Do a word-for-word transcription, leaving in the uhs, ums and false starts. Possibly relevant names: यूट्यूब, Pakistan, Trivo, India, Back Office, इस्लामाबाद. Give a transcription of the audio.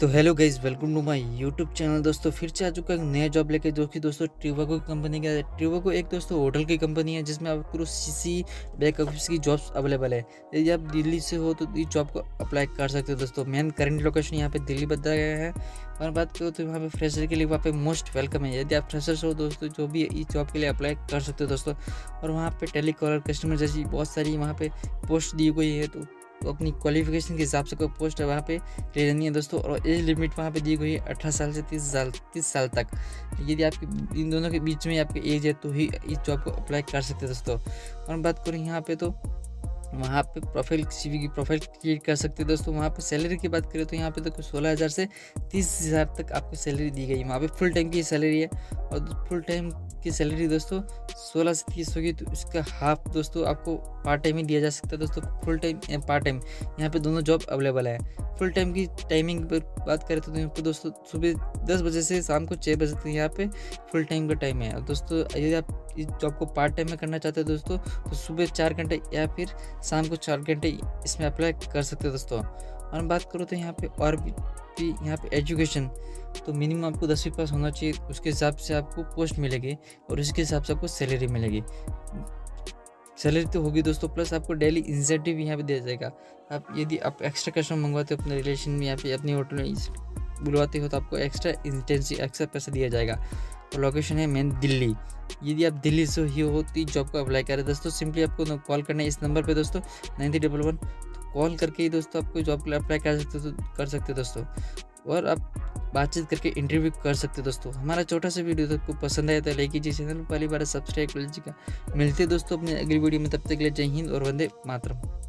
तो hello guys, welcome to my यूट्यूब channel. दोस्तों फिर से आ चुका एक नया जॉब लेके, जो कि दोस्तों ट्रिवो की कंपनी का है। ट्रिवो को एक दोस्तों होटल की कंपनी है, जिसमें आपको सीसी बैक ऑफिस की जॉब्स अवेलेबल है। यदि आप दिल्ली से हो तो इस जॉब को अप्लाई कर सकते हो। दोस्तों मेन करंट लोकेशन यहाँ पे दिल्ली बताया गया है। और बात करो तो यहाँ पे फ्रेशर के लिए वहाँ पे मोस्ट वेलकम है। यदि आप फ्रेशर्स हो दोस्तों, जो भी इस जॉब के लिए अप्लाई कर सकते हो दोस्तों। और वहाँ पे टेलीकॉलर कस्टमर जैसी बहुत सारी वहाँ पे पोस्ट दी गई है, तो तो अपनी क्वालिफिकेशन के हिसाब से कोई पोस्ट है वहाँ पे ले लेनी है दोस्तों। और एज लिमिट वहाँ पे दी गई है अठारह साल से तीस साल तीस साल तक। यदि आपके इन दोनों के बीच में आपकी एज है तो ही इस जॉब को अप्लाई कर सकते हैं दोस्तों। और बात करें यहाँ पे तो वहाँ पे प्रोफाइल सीवी की प्रोफाइल क्रिएट कर सकते हैं दोस्तों। वहाँ पे सैलरी की बात करें तो यहाँ पे तो सोलह हज़ार से तीस हज़ार तक आपको सैलरी दी गई है। वहाँ पे फुल टाइम की सैलरी है, और फुल टाइम की सैलरी दोस्तों सोलह से तीस होगी, तो इसका हाफ दोस्तों आपको पार्ट टाइम ही दिया जा सकता है दोस्तों। फुल टाइम या पार्ट टाइम यहाँ पे दोनों जॉब अवेलेबल है। फुल टाइम की टाइमिंग पर बात करें तो यहाँ पर दोस्तों सुबह दस बजे से शाम को छः बजे तक यहाँ पे फुल टाइम का टाइम है। और दोस्तों यदि आप इस जॉब को पार्ट टाइम में करना चाहते हैं दोस्तों, तो सुबह चार घंटे या फिर शाम को चार घंटे इसमें अप्लाई कर सकते हो दोस्तों। और बात करो तो यहाँ पे और भी यहाँ पे एजुकेशन तो मिनिमम आपको दसवीं पास होना चाहिए, उसके हिसाब से आपको पोस्ट मिलेगी और उसके हिसाब से आपको सैलरी मिलेगी। सैलरी तो होगी दोस्तों, प्लस आपको डेली इंसेंटिव यहाँ पे दिया जाएगा। आप यदि आप एक्स्ट्रा कस्टमर मंगवाते हो अपने रिलेशन में या फिर अपने होटल में बुलवाते हो, तो आपको एक्स्ट्रा इंटेंसिव एक्स्ट्रा पैसा दिया जाएगा। तो लोकेशन है मेन दिल्ली। यदि आप दिल्ली से ही हो तो इस जॉब को अप्लाई करें दोस्तों। सिंपली आपको कॉल करना है इस नंबर पे दोस्तों, नाइन थ्री डबल वन। तो कॉल करके ही दोस्तों आपको जॉब के लिए अप्लाई कर सकते हो कर सकते हो दोस्तों। और आप बातचीत करके इंटरव्यू कर सकते हो दोस्तों। हमारा छोटा सा वीडियो आपको पसंद आया तो लाइक कीजिए, चैनल पहली बार सब्सक्राइब कर लीजिएगा। मिलते दोस्तों अपने अगली वीडियो में, तब तक के लिए जय हिंद और वंदे मातरम।